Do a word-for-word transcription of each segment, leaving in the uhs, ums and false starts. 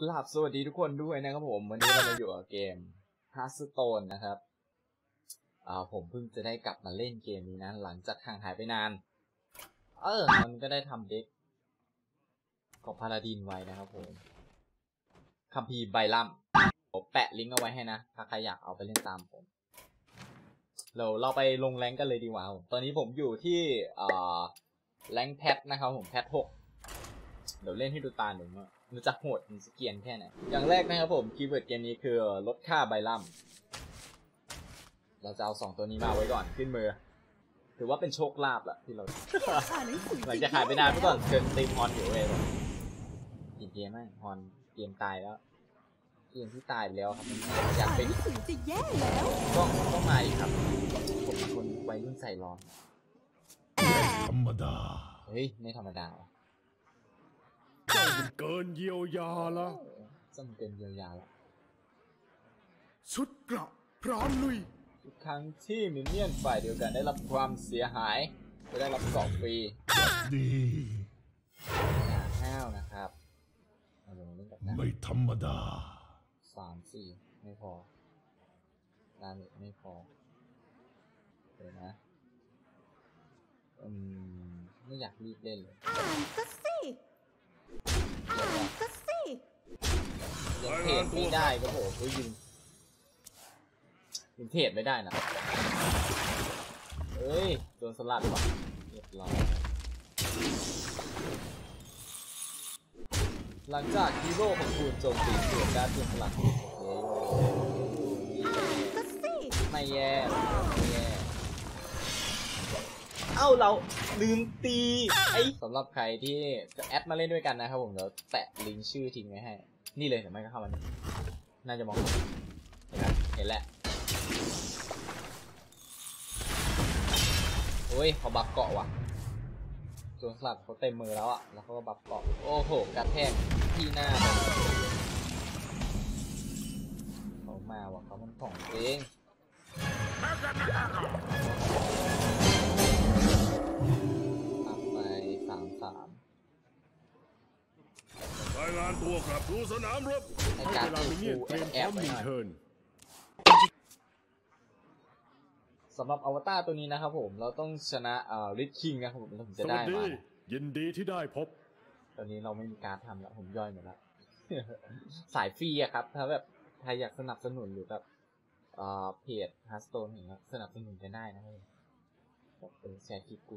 กราบสวัสดีทุกคนด้วยนะครับผมวันนี้เราจะอยู่กับเกม Hearthstone นะครับอ่าผมเพิ่งจะได้กลับมาเล่นเกมนี้นะหลังจากห่างหายไปนานเออมันก็ได้ทำเด็กของพาราดินไว้นะครับผมคัมภีร์ไบลัมผมแปะลิงก์เอาไว้ให้นะถ้าใครอยากเอาไปเล่นตามผมเราเราไปลงแรงกันเลยดีกว่าตอนนี้ผมอยู่ที่อ่าแรงแพทนะครับผมแพทหกเดี๋ยวเล่นให้ดูตาหนึ่งมันจะโหดมันจะเกียนแค่ไหนอย่างแรกนะครับผมคีย์เวิร์ดเกมนี้คือลดค่าไบลัมเราจะเอาสองตัวนี้มาไว้ก่อนขึ้นมือถือว่าเป็นโชคลาภละที่เราหลังจะขายไปนานเมื่อก่อนเกินตีฮอนอยู่เองจริงเกมไหมฮอนเกมตายแล้วเกมที่ตายไปแล้วครับอยากเป็นจะแย่แล้วก็ต้องมาอีกครับผมเป็นคนไว้รุ่นใส่ร้อนธรรมดาเฮ้ยไม่ธรรมดาเกินเยียวยาละจำเป็นเยียวยาละชุดกลับพร้อมลุยทุกครั้งที่มินเนี่ยนฝ่ายเดียวกันได้รับความเสียหายจะได้รับสองฟรีดีห้าวนะครับไม่ธรรมดาสามสี่ไม่พอลาเมตไม่พอเดี๋ยวนะอืมไม่อยากรีบเล่นเลยยังเทรดไม่ได้ครับผมก็ยิงยิงเทรดไม่ได้นะเอ้ยโดนสลัดว่ะเรียบร้อยหลังจากฮีโร่ของคุณโจมตีเกิดการเปลี่ยนสลัดไม่แย่ไม่แย่เอ้าเราลืมตีไอ้สำหรับใครที่จะแอดมาเล่นด้วยกันนะครับผมเดี๋ยวแปะลิงก์ชื่อทิ้งไว้ให้นี่เลยเดี๋ยวไม่ก็เข้ามันน่าจะมองเห็นแล้วเห็นแล้วโอ้ยเขาบัฟเกาะว่ะโจรสลัดเขาเต็มมือแล้วอ่ะแล้วเขาก็บัฟเกาะโอ้โหกระแทกที่หน้าเขามาว่ะเขามันของจริงตัดไปสามสามรายงานตัวกลับดูสนามรบให้การมีเงียบเตรียมพร้อมมีเทิร์นสำหรับอวตารตัวนี้นะครับผมเราต้องชนะเอ่อริดคิงนะครับผมถึงจะได้มายินดีที่ได้พบตอนนี้เราไม่มีการทำแล้วผมย่อยหมดแล้วสายฟรีอะครับถ้าแบบใครอยากสนับสนุนหรือแบบเอ่อเพจHearthstoneอย่างเงี้ยสนับสนุนกันได้นะครับแบบเออแชร์คลิปกู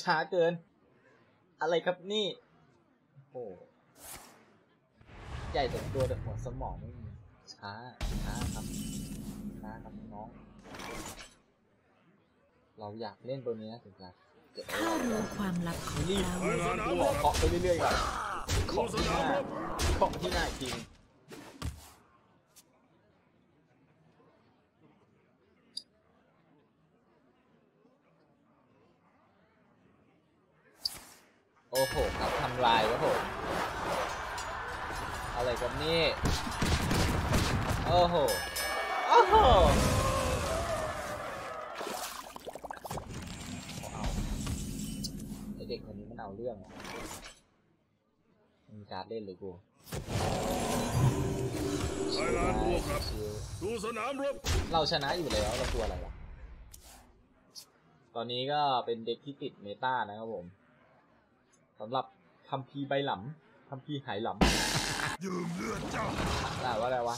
ช้าเกินอะไรครับนี่โอ้ใหญ่แต่ตัวแต่หัวสมองไม่มีช้าช้าครับช้าครับน้องเราอยากเล่นตัวนี้นะถึงจะถ้ารู้ความลับของเราขอไปเรื่อยๆก่อนขอที่หน้าขอที่หน้าจริงโอ้โหครับทำลายครับผมอะไรกับนี่โอ้โหโอ้โหเอาไอเด็กคนนี้มันเอาเรื่องอ่ะมีการเล่นเลยกูเราชนะอยู่แล้วเราตัวอะไรวะตอนนี้ก็เป็นเด็กที่ติดเมตานะครับผมสำหรับคัมภีร์ใบหลำคัมภีร์หายหลำยืมเลือดเจ้าอะไรวะอะไรวะ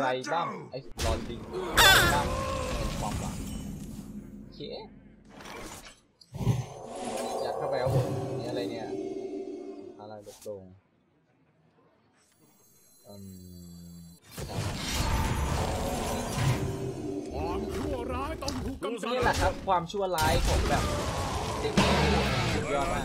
ไรบ้างไอ้ลอนดิงบ้างความหวังโอเคยัดเข้าไปเอาผมนี่อะไรเนี่ยอะไรตกลงอืมความชั่วร้ายต้องถูกกำจัดนี่แหละครับความชั่วร้ายของแบบเด็กสุดยอดมาก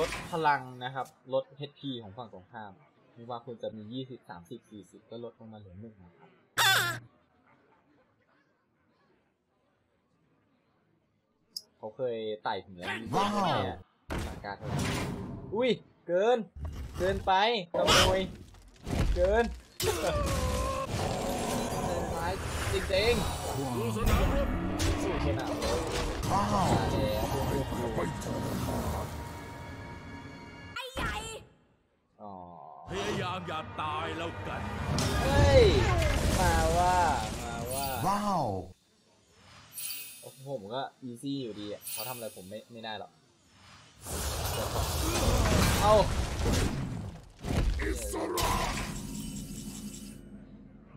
ลดพลังนะครับลด เอช พี ของฝั่งตรงข้ามไม่ว่าคุณจะมี ยี่สิบ สามสิบ สี่สิบ ก็ลดลงมาเหลือหนึ่งนะครับเขาเคยไต่ถึงแล้วสังการอุ้ยเกินเกินไปขโมยเกินเกินไปจริงๆสู้สนามสู้สนาม พยายามอย่าตายแล้วกันเฮ้ยมาว่ามาว่าว้าวผมก็อีซี่อยู่ดีอ่ะเขาทำอะไรผมไม่ไม่ได้หรอกเอาเ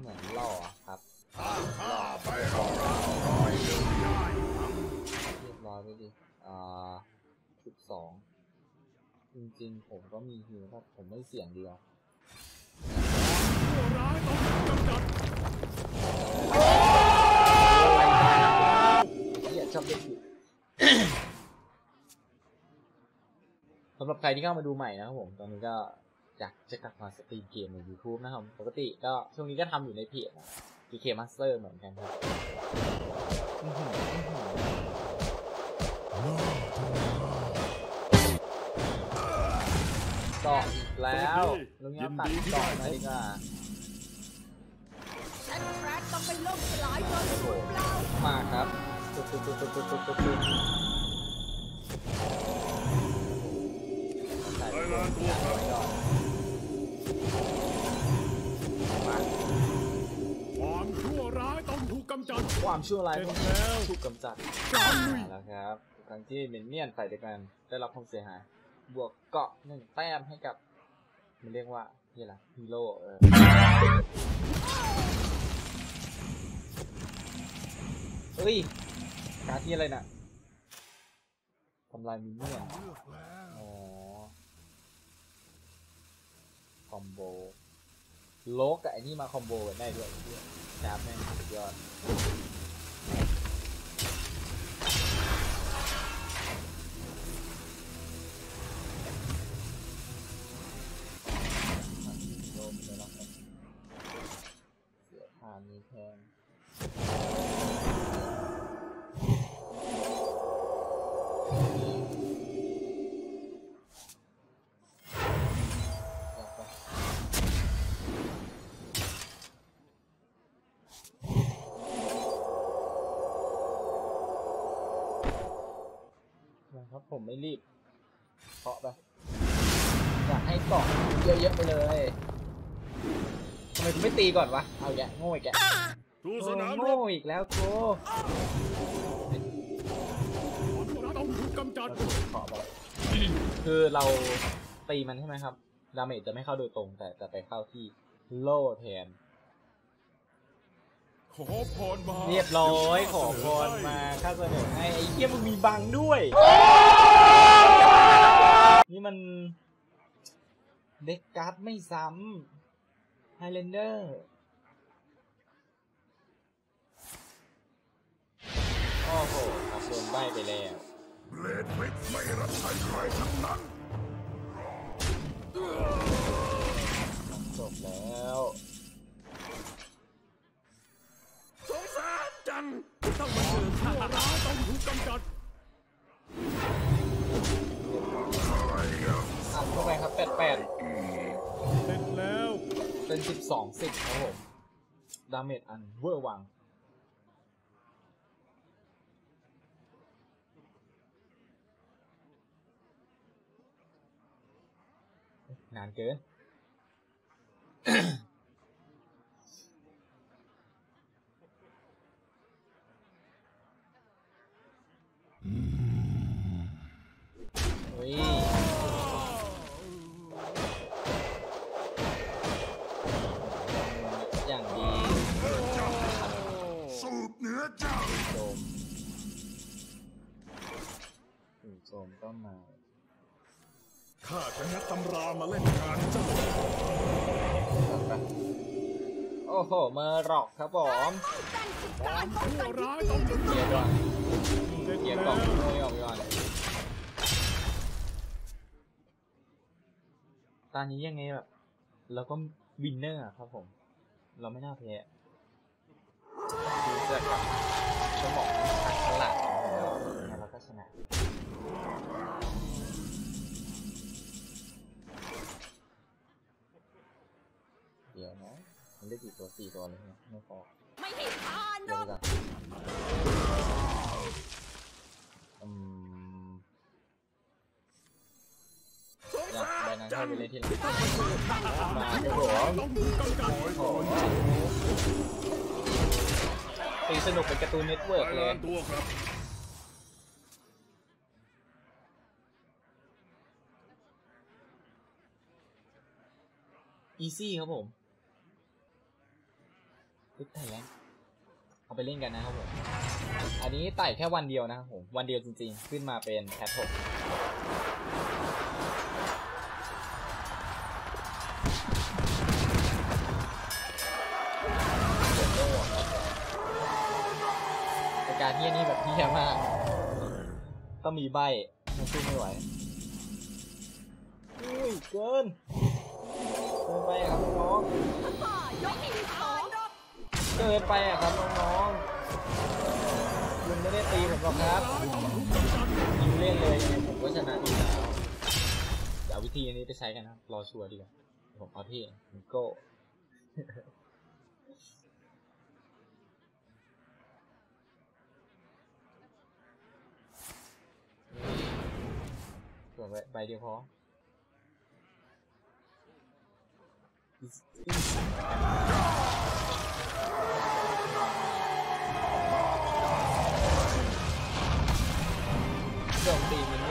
หมือนล่อครับล่อไปล่อเรียบร้อยไปดิอ่าสิบสองจริงๆผมก็มีฮิวครับผมไม่เสี่ยงเดียวสำหรับใครที่เข้ามาดูใหม่นะครับผมตอนนี้ก็อยากจะกลับมาสตรีมเกมใน ยูทูบ นะครับปกติก็ช่วงนี้ก็ทำอยู่ในเพจ พี เค Master เหมือนกันครับตอบแล้วลุงยับตัดตอบเลยดีกว่ามาครับความชั่วร้ายต้องถูกกำจัดความชั่วร้ายต้องถูกกำจัดแล้วครับครั้งที่มินเนี่ยนใส่ด้วยกันได้รับความเสียหายบวกเกาะหนึ่งแต้มให้กับมันเรียกว่านี่แหละฮีโร่เอ้ยการที่อะไรน่ะทำลายมินเนี่ยนอ๋อคอมโบโลกกับไอ้นี่มาคอมโบกันได้ด้วยดาบแม่งสุดยอดโดนไปแล้วเสียทานนี้แทนผมไม่รีบเคาะไปอยากให้เกาะเยอะๆไปเลยทำไมกูไม่ตีก่อนวะเอาแกโง่อีกแกโง่อีกแล้วโก้เคาะไปคือเราตีมันใช่ไหมครับดาเมจจะไม่เข้าโดยตรงแต่จะไปเข้าที่โล่แทนขอพรมาเรียบร้อยขอพรมาข้าเสนอให้ไอ้เกี้ยมึงมีบังด้วยนี่มันเด็กการ์ดไม่ซ้ำไฮเลนเดอร์โอ้โหตัดโดนใบไปแล้วเลดเวทไม่รับใช้ใครทั้งนั้นจบแล้วต้องมาเจอข้าร้าต้องถูกกำจัดอัดเข้าไปครับแปดแปดเสร็จแล้วเป็นสิบสองสิบครับผมดาเมจอันเวอร์วังนานเกินอย่างดีสูบเนื้อเจ้าโจมโจมก็มาข้าจะนัดตำรามาเล่นการเจ้าโอ้โหเมอร์ร็อกครับผมเกียร์ก่อนเกียร์ก่อนโอ้ยออกก่อนตอนนี้ยังไงแบบเราก็วินเนอร์ครับผมเราไม่น่าแพ้ดูจากสมองทางฉลาดของเราแล้วก็ชนะเดี๋ยวนะมันได้กี่ตัวสี่ตัวเลยเนี่ยไม่พอไม่เห็นอ่านเดี๋ยวก่อนอืมอยากได้นะ จังมาโอ้โหตีสนุกเป็นการ์ตูนเน็ตเวิร์กเลยอีซี่ครับผมติ๊กไต่แล้วเอาไปเล่นกันนะครับผมอันนี้ไต่แค่วันเดียวนะครับผมวันเดียวจริงๆขึ้นมาเป็นแคทหกการเที่ยนี่แบบเที่ยมากต้องมีใบมันสู้ไม่ไหวอุ้ยเกินเกินไปครับน้องเกินไปครับน้องคุณไม่ได้ตีผมหรอกครับยิงเล่นเลยผมก็ชนะดีแล้วเดี๋ยววิธีนี้ไปใช้กันครับรอชัวร์ดีกว่าผมเอาที่มิโก้ส่วนใบเดียวพอโจมตีมินเน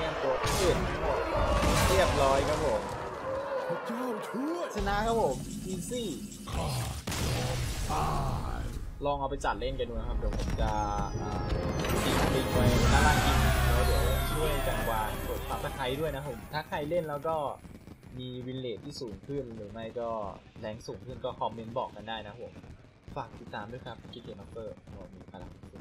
ี่ยนตัวอื่นเรียบร้อยครับผมชนะครับผมอีซี่ลองเอาไปจัดเล่นกันดูนะครับเดี๋ยวผมจะตีตีไว้ด้านล่างอีกแล้วเดี๋ยวช่วยจังหวะกดซับสไครต์ด้วยนะผมถ้าใครเล่นแล้วก็มีวินเลทที่สูงขึ้นหรือไม่ก็แรงสูงขึ้นก็คอมเมนต์บอกกันได้นะผมฝากติดตามด้วยครับคิดเกมมาสเตอร์มีพลัง